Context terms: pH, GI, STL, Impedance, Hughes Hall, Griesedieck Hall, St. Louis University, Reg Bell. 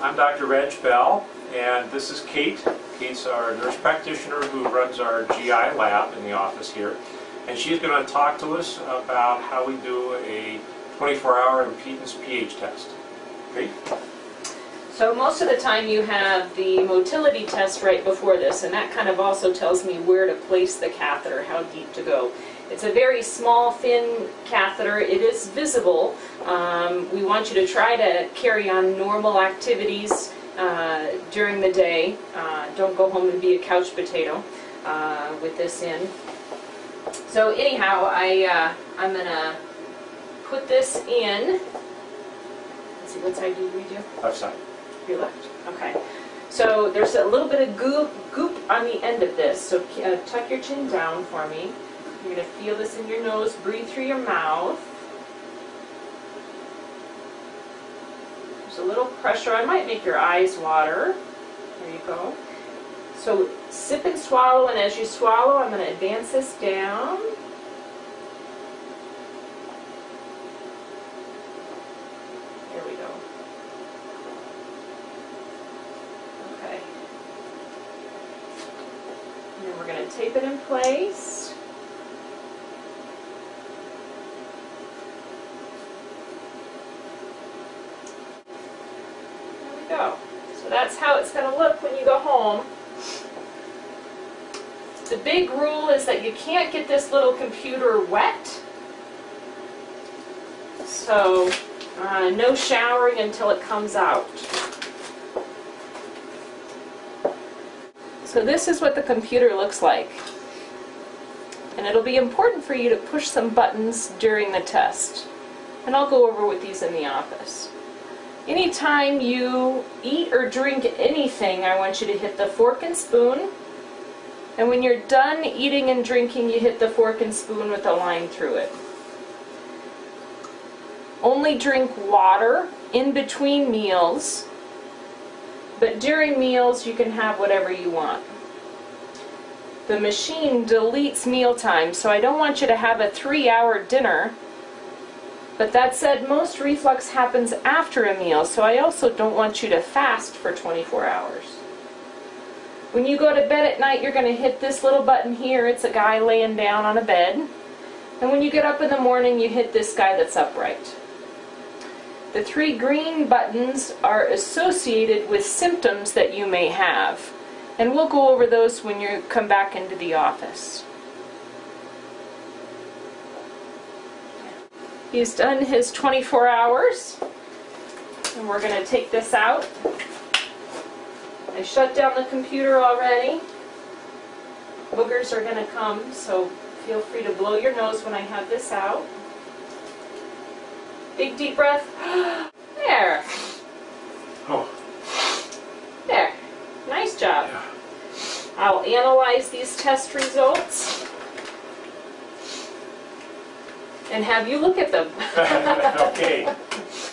I'm Dr. Reg Bell, and this is Kate. Kate's our nurse practitioner who runs our GI lab in the office here, and she's going to talk to us about how we do a 24-hour impedance pH test. Kate? So most of the time you have the motility test right before this, and that kind of also tells me where to place the catheter, how deep to go. It's a very small, thin catheter. It is visible. We want you to try to carry on normal activities during the day. Don't go home and be a couch potato with this in. So anyhow, I'm going to put this in. Let's see, what side do we do? Left side. Your left. Okay. So there's a little bit of goop on the end of this. So tuck your chin down for me. You're going to feel this in your nose. Breathe through your mouth. There's a little pressure. I might make your eyes water. There you go. So sip and swallow, and as you swallow, I'm going to advance this down. There we go. Okay. And then we're going to tape it in place. Go. So that's how it's going to look when you go home. The big rule is that you can't get this little computer wet. So no showering until it comes out. So this is what the computer looks like. And it'll be important for you to push some buttons during the test. And I'll go over with these in the office. Anytime you eat or drink anything, I want you to hit the fork and spoon. And when you're done eating and drinking, you hit the fork and spoon with a line through it. Only drink water in between meals, but during meals you can have whatever you want. The machine deletes mealtime, so I don't want you to have a 3-hour dinner. But that said, most reflux happens after a meal, so I also don't want you to fast for 24 hours. When you go to bed at night, you're going to hit this little button here. It's a guy laying down on a bed. And when you get up in the morning, you hit this guy that's upright. The 3 green buttons are associated with symptoms that you may have. And we'll go over those when you come back into the office. He's done his 24 hours, and we're going to take this out. I shut down the computer already. Boogers are going to come, so feel free to blow your nose when I have this out. Big deep breath. There. Oh. There. Nice job. Yeah. I'll analyze these test results and have you look at them. Okay.